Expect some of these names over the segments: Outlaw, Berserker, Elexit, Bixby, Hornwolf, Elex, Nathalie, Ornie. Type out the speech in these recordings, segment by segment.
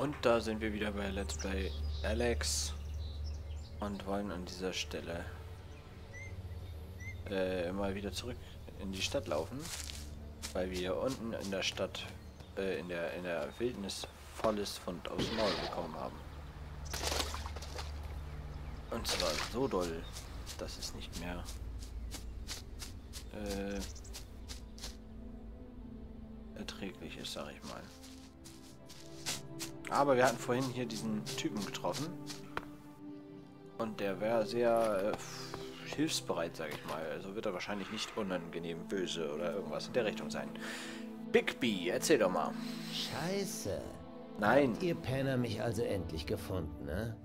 Und da sind wir wieder bei Let's Play Elex und wollen an dieser Stelle mal wieder zurück in die Stadt laufen, weil wir hier unten in der Stadt in der Wildnis volles Pfund aufs Maul bekommen haben. Und zwar so doll, dass es nicht mehr erträglich ist, sag ich mal. Aber wir hatten vorhin hier diesen Typen getroffen und der wäre sehr hilfsbereit, sage ich mal. Also wird er wahrscheinlich nicht unangenehm böse oder irgendwas in der Richtung sein. Big B, erzähl doch mal. Scheiße. Nein. Habt ihr Penner mich also endlich gefunden, ne?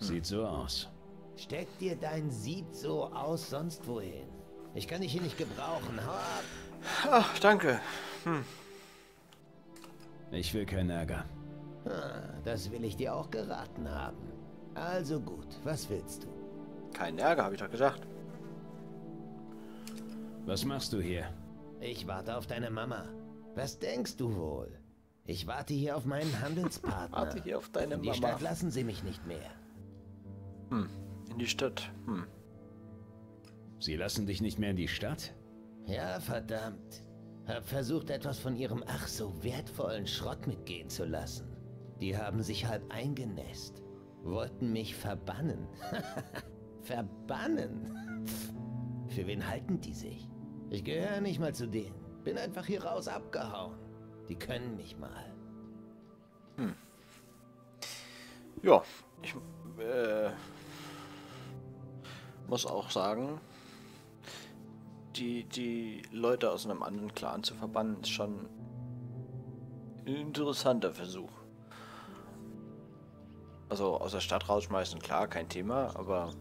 Sieht so aus. Steck dir dein Sieb so aus sonst wohin. Ich kann dich hier nicht gebrauchen. Hau ab. Ach, danke. Ich will keinen Ärger. Das will ich dir auch geraten haben. Also gut, was willst du? Keinen Ärger, habe ich doch gesagt. Was machst du hier? Ich warte auf deine Mama. Was denkst du wohl? Ich warte hier auf meinen Handelspartner. Warte hier auf deine Mama. In die Stadt lassen sie mich nicht mehr. In die Stadt. Sie lassen dich nicht mehr in die Stadt? Ja, verdammt. Hab versucht, etwas von ihrem ach so wertvollen Schrott mitgehen zu lassen. Die haben sich halb eingenässt. Wollten mich verbannen. Verbannen? Für wen halten die sich? Ich gehöre nicht mal zu denen. Bin einfach hier raus abgehauen. Die können mich mal. Ja, ich muss auch sagen, die Leute aus einem anderen Clan zu verbannen, ist schon ein interessanter Versuch. Also aus der Stadt rausschmeißen, klar, kein Thema, aber...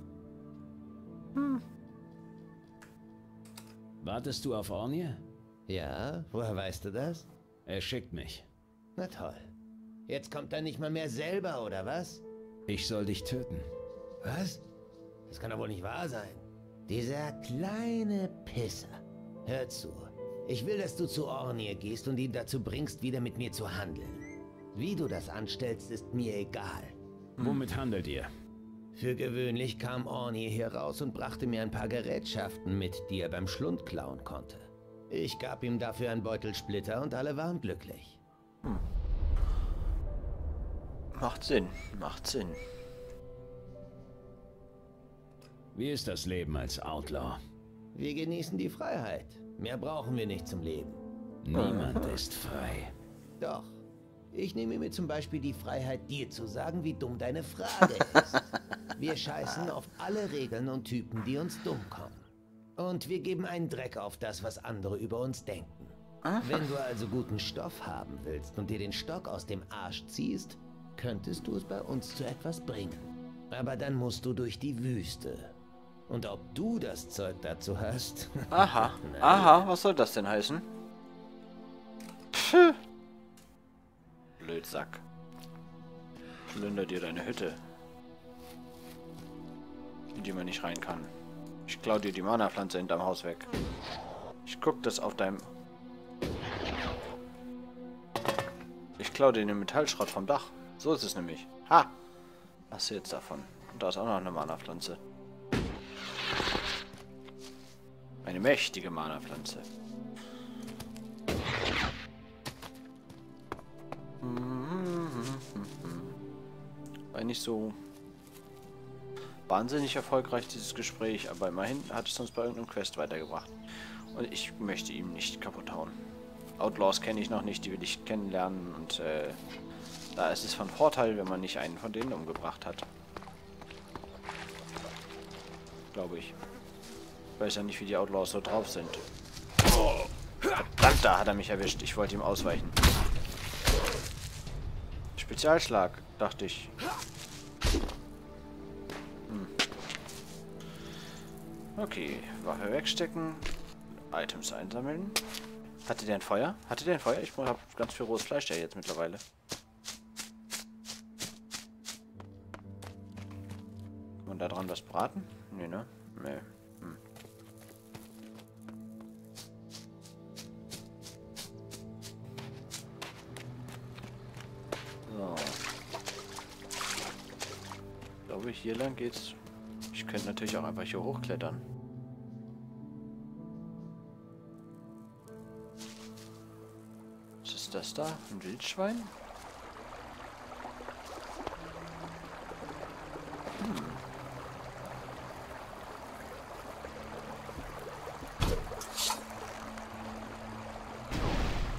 Wartest du auf Ornie? Ja, woher weißt du das? Er schickt mich. Na toll. Jetzt kommt er nicht mal mehr selber, oder was? Ich soll dich töten. Was? Das kann doch wohl nicht wahr sein. Dieser kleine Pisser. Hör zu. Ich will, dass du zu Ornie gehst und ihn dazu bringst, wieder mit mir zu handeln. Wie du das anstellst, ist mir egal. Womit handelt ihr? Für gewöhnlich kam Ornie hier raus und brachte mir ein paar Gerätschaften mit, die er beim Schlund klauen konnte. Ich gab ihm dafür einen Beutelsplitter und alle waren glücklich. Macht Sinn, macht Sinn. Wie ist das Leben als Outlaw? Wir genießen die Freiheit. Mehr brauchen wir nicht zum Leben. Niemand ist frei. Doch. Ich nehme mir zum Beispiel die Freiheit, dir zu sagen, wie dumm deine Frage ist. Wir scheißen auf alle Regeln und Typen, die uns dumm kommen. Und wir geben einen Dreck auf das, was andere über uns denken. Wenn du also guten Stoff haben willst und dir den Stock aus dem Arsch ziehst, könntest du es bei uns zu etwas bringen. Aber dann musst du durch die Wüste. Und ob du das Zeug dazu hast... Aha, aha, was soll das denn heißen? Pff. Blödsack. Plünder dir deine Hütte. In die man nicht rein kann. Ich klau dir die Mana-Pflanze hinterm Haus weg. Ich guck das auf deinem... Ich klau dir den Metallschrott vom Dach. So ist es nämlich. Ha! Was ist jetzt davon? Und da ist auch noch eine Mana-Pflanze. Eine mächtige Mana-Pflanze. War nicht so wahnsinnig erfolgreich, dieses Gespräch, aber immerhin hat es uns bei irgendeinem Quest weitergebracht. Und ich möchte ihm nicht kaputt hauen. Outlaws kenne ich noch nicht, die will ich kennenlernen und da ist es von Vorteil, wenn man nicht einen von denen umgebracht hat. Glaube ich. Ich weiß ja nicht, wie die Outlaws so drauf sind. Oh, verdammt, da hat er mich erwischt. Ich wollte ihm ausweichen. Spezialschlag, dachte ich. Okay, Waffe wegstecken. Items einsammeln. Hatte der ein Feuer? Hatte der ein Feuer? Ich habe ganz viel rohes Fleisch ja jetzt mittlerweile. Kann man da dran was braten? Nee, ne? Nee. So. glaube, hier lang geht's. Ich könnte natürlich auch einfach hier hochklettern. Was ist das da? Ein Wildschwein?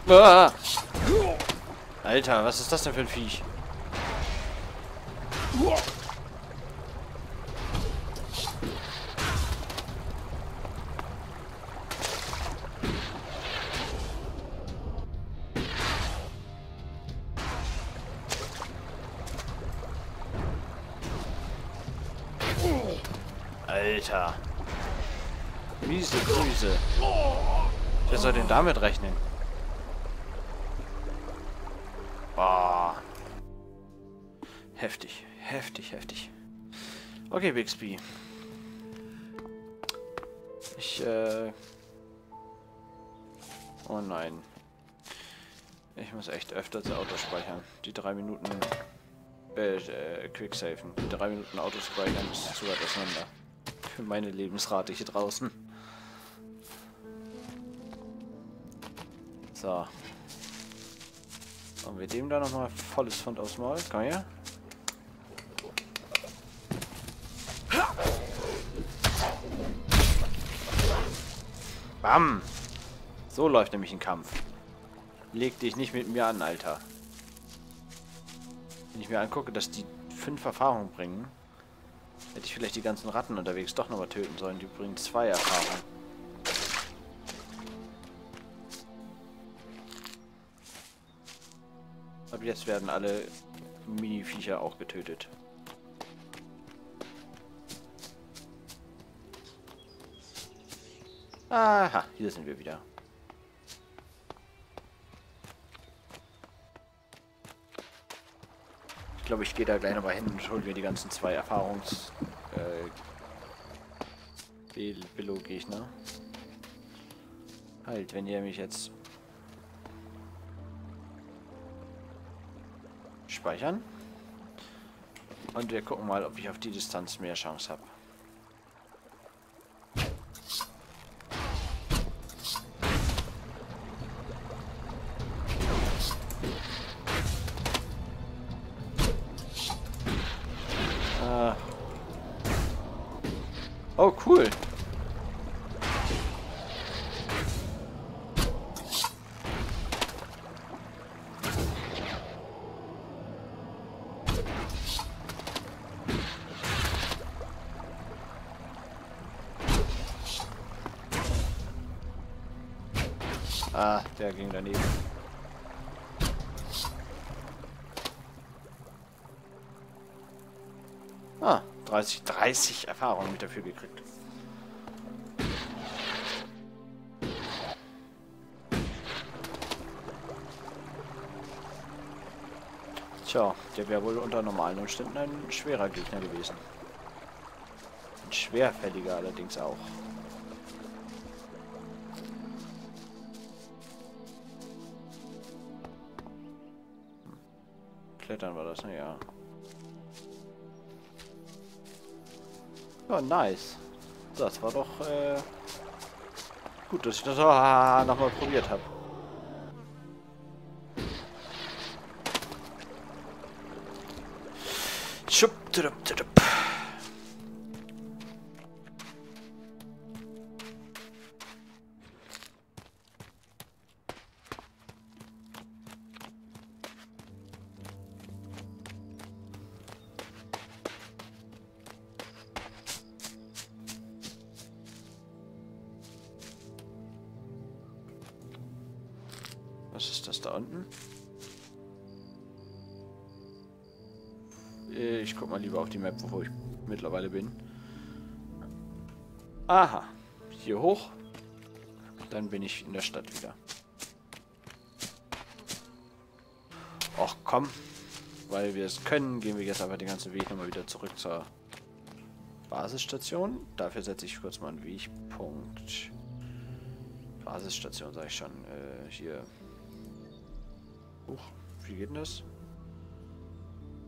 Ah! Alter, was ist das denn für ein Viech? Alter. Miese Grüße. Wer soll denn damit rechnen? Boah. Heftig, heftig, heftig. Okay, Bixby. Oh nein. Ich muss echt öfter zu Auto speichern. Die 3 Minuten... Quicksafen. Die 3 Minuten Auto speichern ist zu weit auseinander. Für meine Lebensrate hier draußen. So. Und wir dem da nochmal volles Pfund aufs Maul. Komm her. Bam! So läuft nämlich ein Kampf. Leg dich nicht mit mir an, Alter. Wenn ich mir angucke, dass die 5 Erfahrungen bringen, hätte ich vielleicht die ganzen Ratten unterwegs doch nochmal töten sollen. Die bringen 2 Erfahrungen. Ab jetzt werden alle Mini-Viecher auch getötet. Aha, hier sind wir wieder. Ich glaube, ich gehe da gleich nochmal hin und hol mir die ganzen 2 Erfahrungs... Billo-Gegner. Halt, wenn ihr mich jetzt... Speichern. Und wir gucken mal, ob ich auf die Distanz mehr Chance habe. Oh, cool. Ah, der ging daneben. Ah, 30 Erfahrungen mit dafür gekriegt. Tja, der wäre wohl unter normalen Umständen ein schwerer Gegner gewesen. Ein schwerfälliger allerdings auch. Klettern war das, naja. Ja, nice. Das war doch gut, dass ich das nochmal probiert habe. Was ist das da unten? Ich guck mal lieber auf die Map, wo ich mittlerweile bin. Aha. Hier hoch. Dann bin ich in der Stadt wieder. Och komm. Weil wir es können, gehen wir jetzt einfach den ganzen Weg nochmal wieder zurück zur Basisstation. Dafür setze ich kurz mal einen Wegpunkt. Basisstation, sag ich schon. Hier... Wie geht denn das?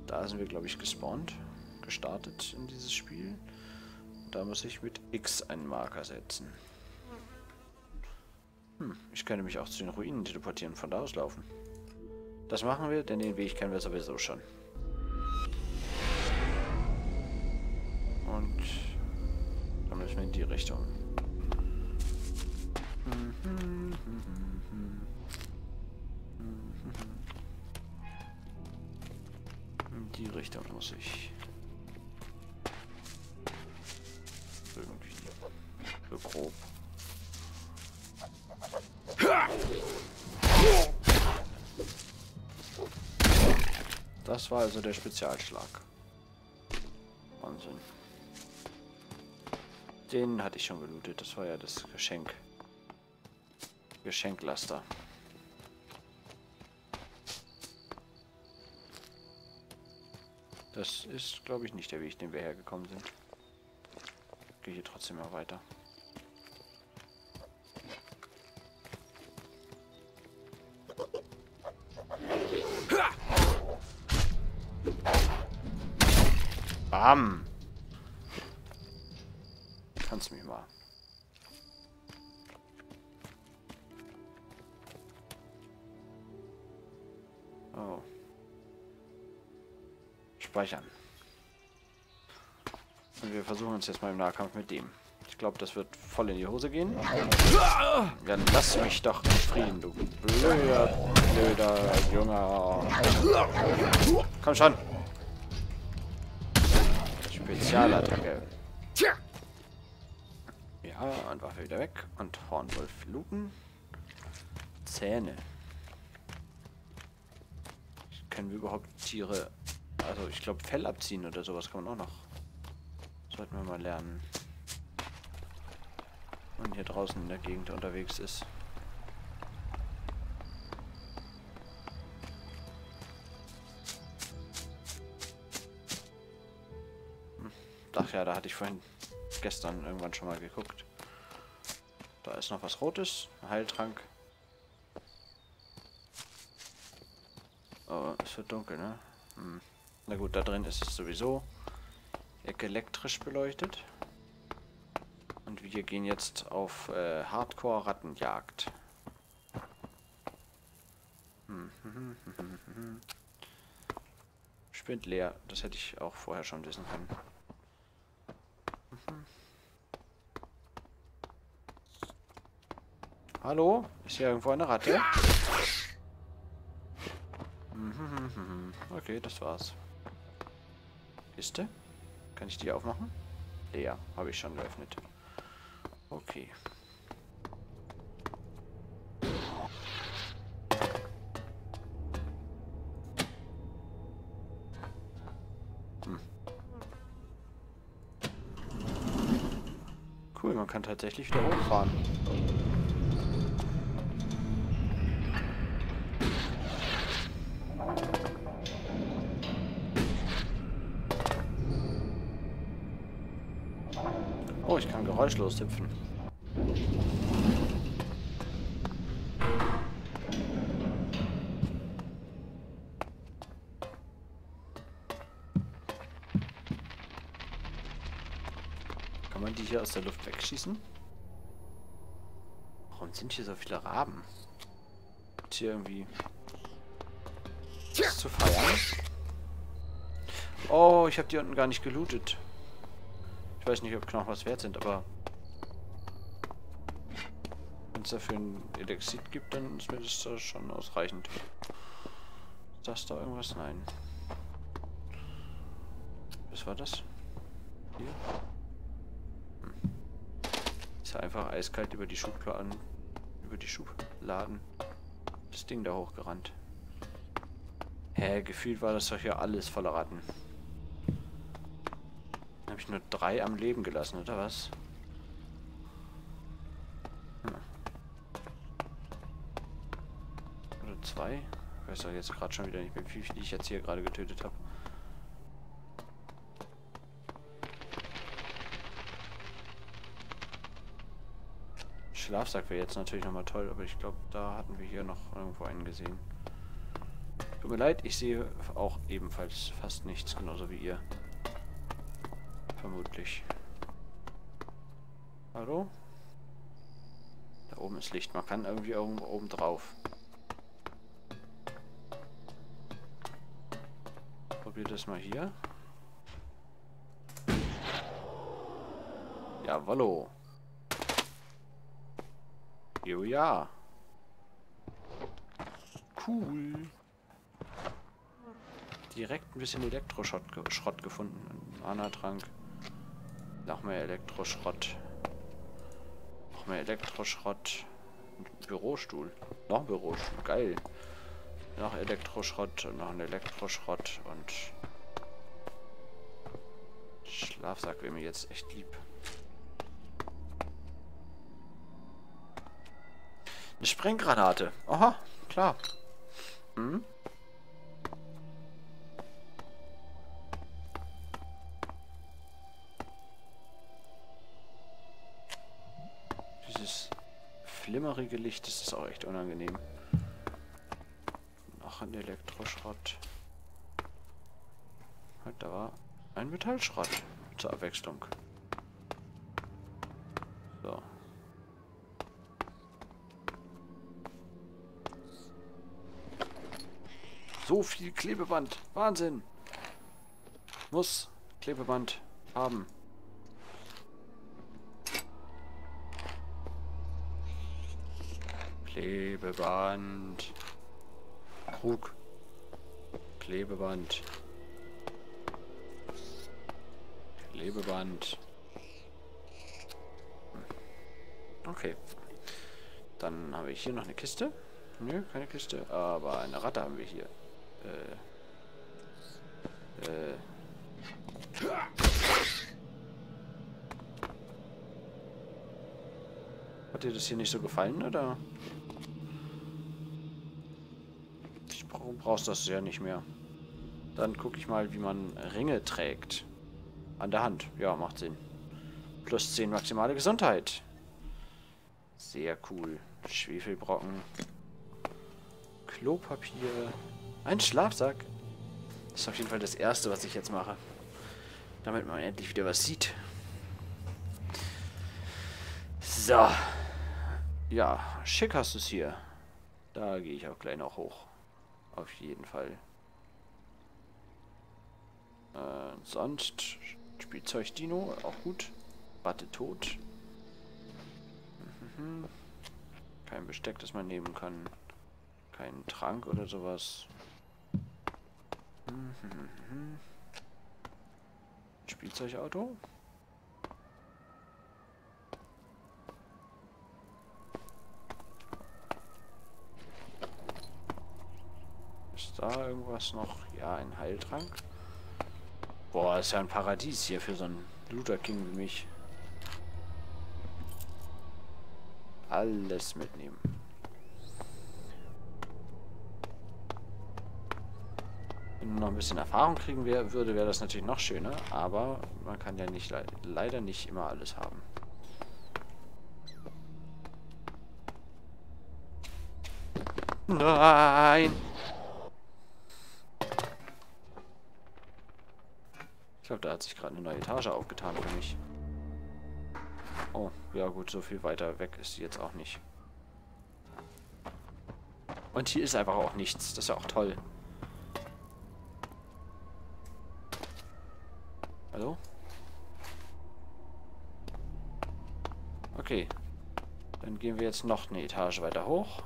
Da sind wir, glaube ich, gespawnt. gestartet in dieses Spiel. Da muss ich mit X einen Marker setzen. Ich könnte mich auch zu den Ruinen teleportieren, von da aus laufen. Das machen wir, denn den Weg kennen wir sowieso schon. Und dann müssen wir in die Richtung. In die Richtung muss ich. Irgendwie. So grob. Das war also der Spezialschlag. Wahnsinn. Den hatte ich schon gelootet. Das war ja das Geschenk. Geschenklaster. Das ist, glaube ich, nicht der Weg, den wir hergekommen sind. Ich gehe hier trotzdem mal weiter. Bam! Kannst mich mal. Oh. Speichern. Und wir versuchen uns jetzt mal im Nahkampf mit dem. Ich glaube, das wird voll in die Hose gehen. Dann lass mich doch in Frieden, du blöder Junge. Komm schon! Spezialattacke. Ja, und Waffe wieder weg. Und Hornwolf looten. Zähne. Können wir überhaupt Tiere... Also ich glaube Fell abziehen oder sowas kann man auch noch. Sollten wir mal lernen. Wenn man hier draußen in der Gegend unterwegs ist. Ach ja, da hatte ich vorhin gestern irgendwann schon mal geguckt. Da ist noch was Rotes, ein Heiltrank. Oh, es wird dunkel, ne? Hm. Na gut, da drin ist es sowieso elektrisch beleuchtet. Und wir gehen jetzt auf Hardcore-Rattenjagd. Spind leer, das hätte ich auch vorher schon wissen können. Hallo? Ist hier irgendwo eine Ratte? Okay, das war's. Kiste? Kann ich die aufmachen? Leer, habe ich schon geöffnet. Okay. Cool, man kann tatsächlich wieder hochfahren. Oh, ich kann geräuschlos hüpfen. Kann man die hier aus der Luft wegschießen? Warum sind hier so viele Raben? Ist hier irgendwie was zu feiern? Oh, ich habe die unten gar nicht gelootet. Ich weiß nicht, ob Knochen was wert sind, aber wenn es dafür ein Elexit gibt, dann ist mir das da schon ausreichend. Ist das da irgendwas? Nein. Was war das? Hier? Ist ja einfach eiskalt über die Schubladen, das Ding da hochgerannt. Hä, gefühlt war das doch hier alles voller Ratten. Habe ich nur 3 am Leben gelassen, oder was? Oder 2? Ich weiß doch jetzt gerade schon wieder nicht mehr, wie viel ich jetzt hier gerade getötet habe. Schlafsack wäre jetzt natürlich nochmal toll, aber ich glaube, da hatten wir hier noch irgendwo einen gesehen. Tut mir leid, ich sehe auch ebenfalls fast nichts, genauso wie ihr. Vermutlich. Hallo? Da oben ist Licht. Man kann irgendwie irgendwo oben drauf. Probier das mal hier. Jawollo. Jo ja. Cool. Direkt ein bisschen Elektroschrott gefunden. Ein Mana-Trank. Noch mehr Elektroschrott. Noch mehr Elektroschrott. Ein Bürostuhl. Noch ein Bürostuhl. Geil. Noch Elektroschrott und noch ein Elektroschrott und... Schlafsack wäre mir jetzt echt lieb. Eine Sprenggranate. Aha, klar. Hm? Dieses flimmerige Licht, das ist auch echt unangenehm. Noch ein Elektroschrott. Da war ein Metallschrott zur Abwechslung. So. So viel Klebeband. Wahnsinn. Muss Klebeband haben. Klebeband. Krug. Klebeband. Klebeband. Okay. Dann habe ich hier noch eine Kiste. Nö, keine Kiste. Aber eine Ratte haben wir hier. Hat dir das hier nicht so gefallen, oder? Du brauchst das ja nicht mehr. Dann gucke ich mal, wie man Ringe trägt. An der Hand. Ja, macht Sinn. Plus 10 maximale Gesundheit. Sehr cool. Schwefelbrocken. Klopapier. Ein Schlafsack. Das ist auf jeden Fall das Erste, was ich jetzt mache. Damit man endlich wieder was sieht. So. Ja, schick hast du es hier. Da gehe ich auch gleich noch hoch. Auf jeden Fall. Sonst Spielzeug Dino, auch gut. Batte tot. Kein Besteck, das man nehmen kann. Kein Trank oder sowas. Spielzeugauto. Ist da irgendwas noch? Ja, ein Heiltrank. Boah, ist ja ein Paradies hier für so einen Looter King wie mich. Alles mitnehmen. Wenn man noch ein bisschen Erfahrung kriegen würde, wäre das natürlich noch schöner, aber man kann ja nicht leider nicht immer alles haben. Nein! Ich glaube, da hat sich gerade eine neue Etage aufgetan für mich. Oh, ja gut, so viel weiter weg ist sie jetzt auch nicht. Und hier ist einfach auch nichts, das ist ja auch toll. Hallo? Okay. Dann gehen wir jetzt noch eine Etage weiter hoch.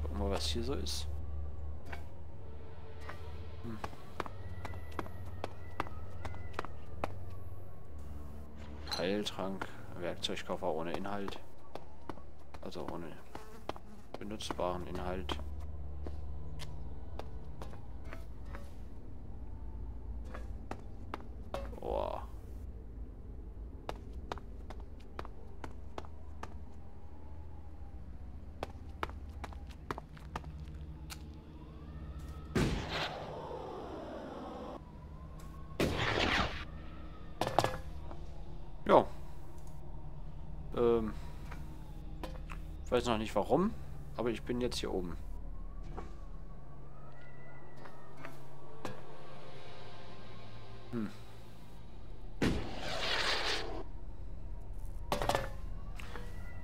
Gucken wir, was hier so ist. Hm. Heiltrank, Werkzeugkoffer ohne Inhalt. Also ohne benutzbaren Inhalt. Ich weiß noch nicht warum, aber ich bin jetzt hier oben.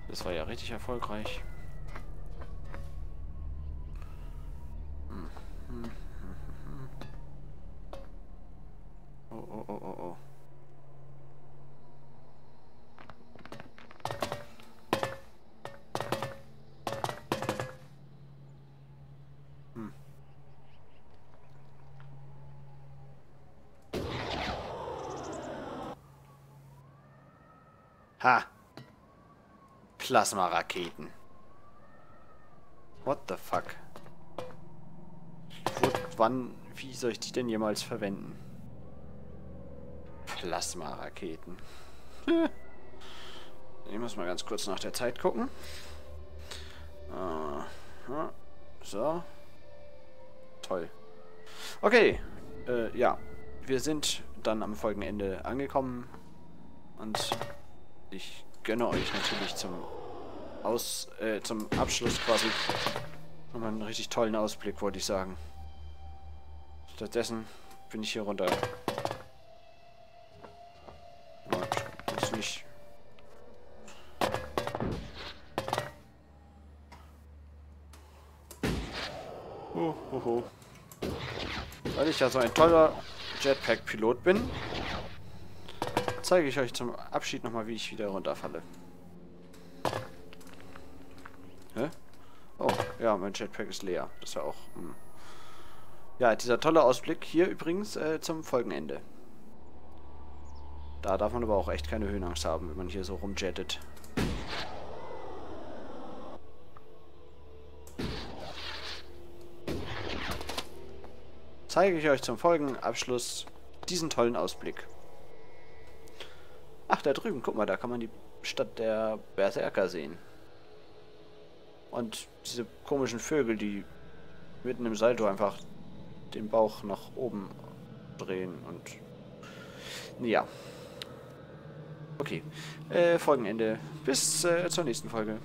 Das war ja richtig erfolgreich. Oh. Ha! Plasma-Raketen. What the fuck? Wie soll ich die denn jemals verwenden? Plasma-Raketen. Ich muss mal ganz kurz nach der Zeit gucken. So. Toll. Okay. Ja. Wir sind dann am Folgenende angekommen. Und ich gönne euch natürlich zum Abschluss quasi nochmal einen richtig tollen Ausblick, wollte ich sagen. Stattdessen bin ich hier runter. Und ist nicht. Hohoho. Weil ich ja so ein toller Jetpack-Pilot bin, zeige ich euch zum Abschied nochmal, wie ich wieder runterfalle. Hä? Oh, ja, mein Jetpack ist leer. Das ist ja auch... Ja, dieser tolle Ausblick hier übrigens zum Folgenende. Da darf man aber auch echt keine Höhenangst haben, wenn man hier so rumjettet. Zeige ich euch zum Folgenabschluss diesen tollen Ausblick. Ach, da drüben, guck mal, da kann man die Stadt der Berserker sehen. Und diese komischen Vögel, die mitten im Salto einfach den Bauch nach oben drehen und... Ja. Okay. Folgenende. Bis zur nächsten Folge.